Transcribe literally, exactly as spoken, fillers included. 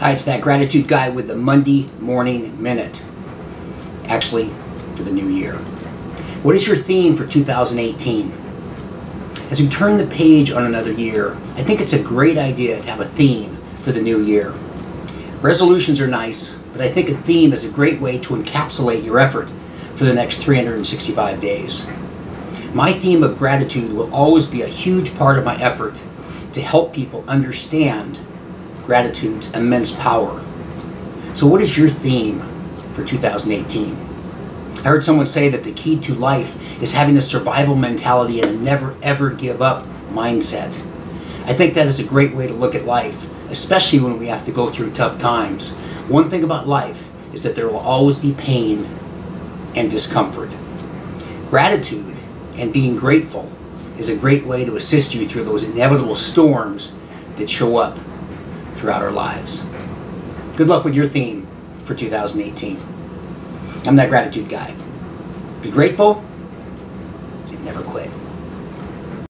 Hi, it's that gratitude guy with the Monday Morning Minute. Actually, for the new year. What is your theme for two thousand eighteen? As we turn the page on another year, I think it's a great idea to have a theme for the new year. Resolutions are nice, but I think a theme is a great way to encapsulate your effort for the next three hundred sixty-five days. My theme of gratitude will always be a huge part of my effort to help people understand gratitude's immense power. So what is your theme for two thousand eighteen? I heard someone say that the key to life is having a survival mentality and a never ever give up mindset. I think that is a great way to look at life, especially when we have to go through tough times. One thing about life is that there will always be pain and discomfort. Gratitude and being grateful is a great way to assist you through those inevitable storms that show up throughout our lives. Good luck with your theme for two thousand eighteen. I'm that gratitude guy. Be grateful and never quit.